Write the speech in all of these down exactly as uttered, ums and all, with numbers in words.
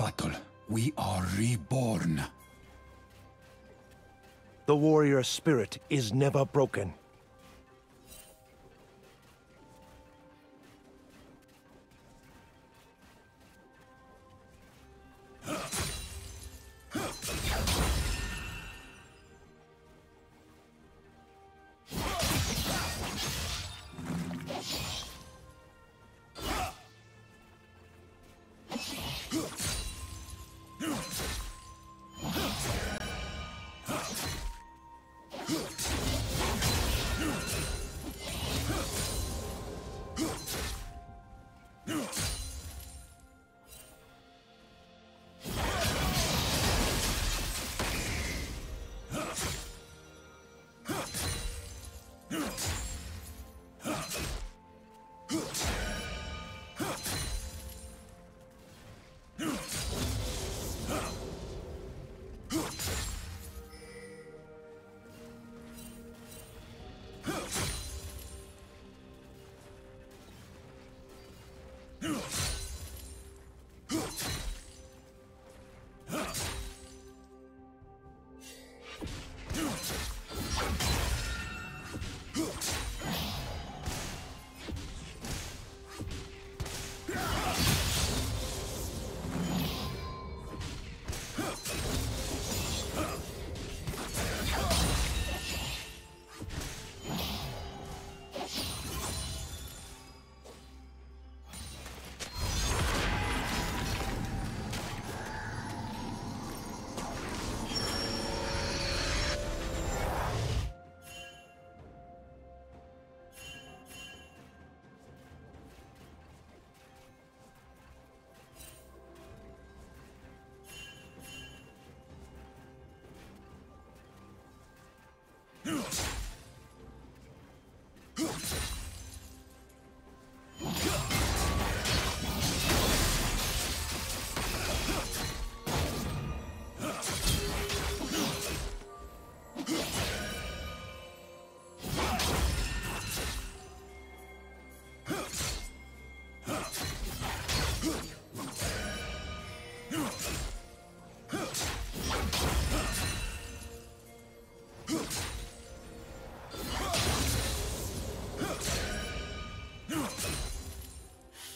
battle, we are reborn. The warrior spirit is never broken.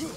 Blue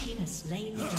team has slain the dragon.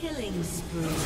Killing spree.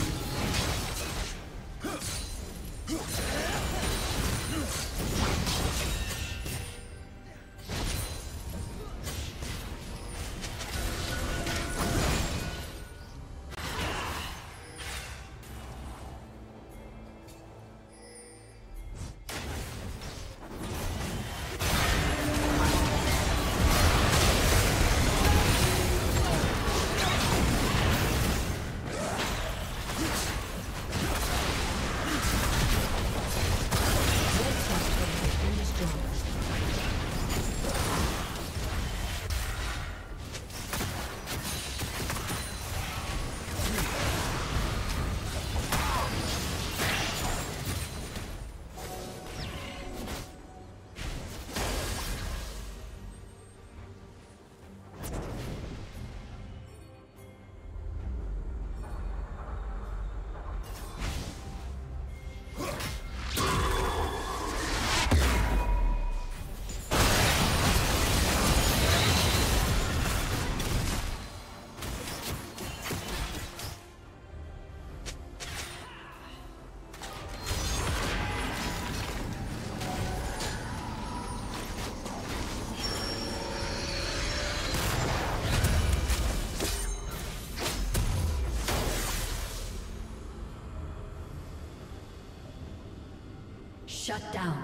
Shut down.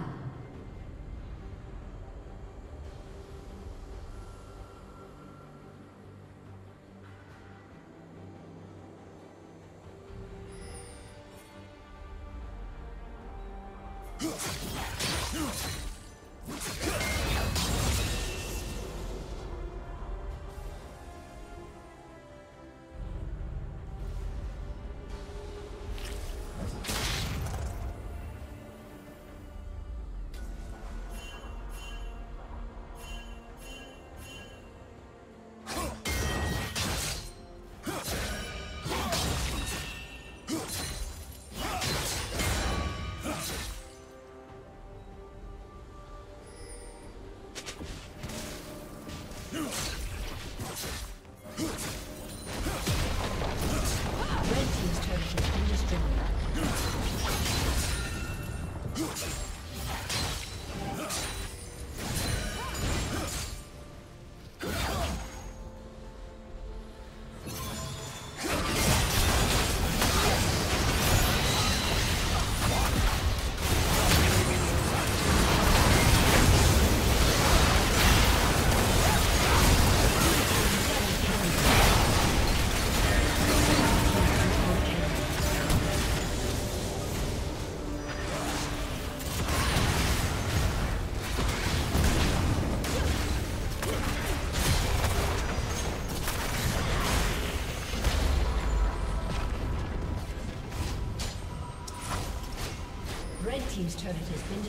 team's turret has been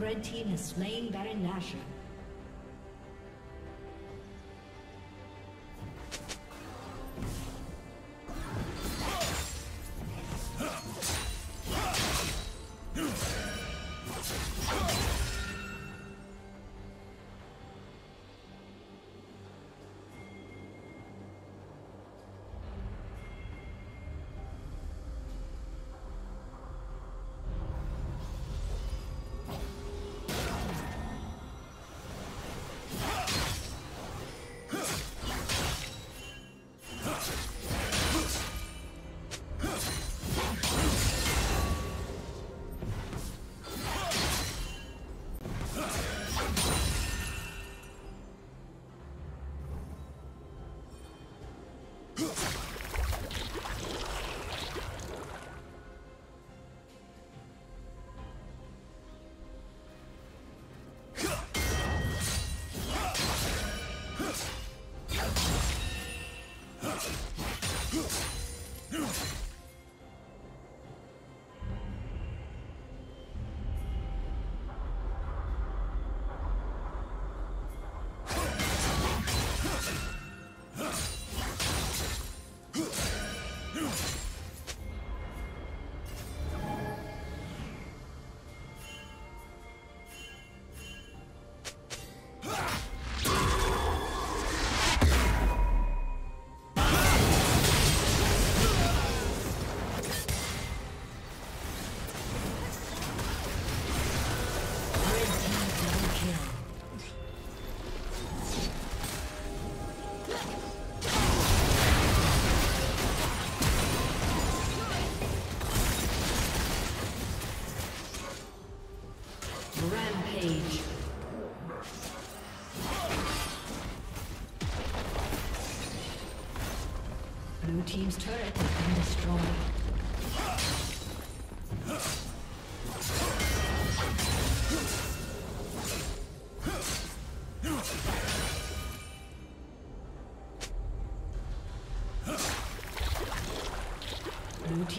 Red team has slain Baron Nashor. Rampage. Blue team's turret has been destroyed. Blue team's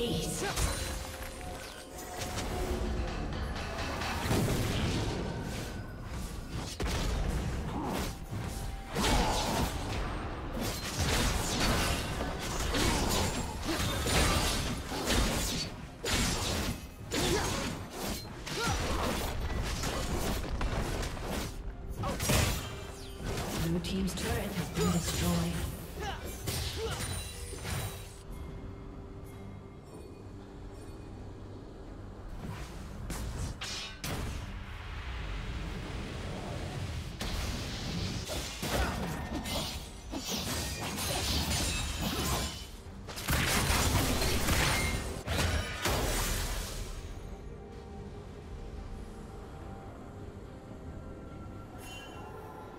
Ace.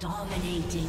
Dominating.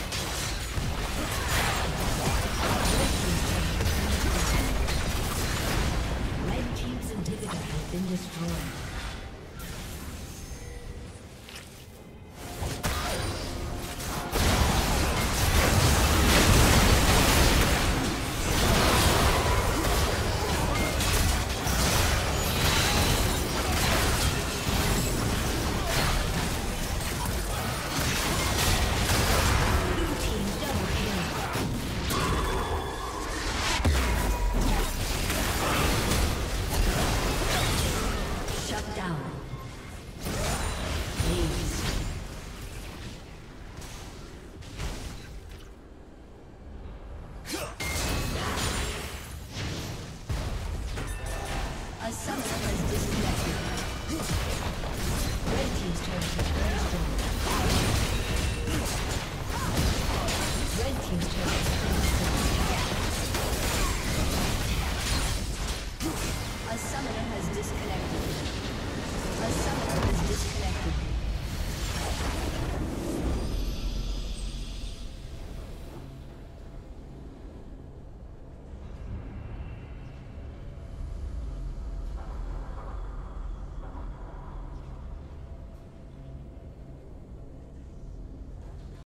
Red team's inhibitor has been destroyed.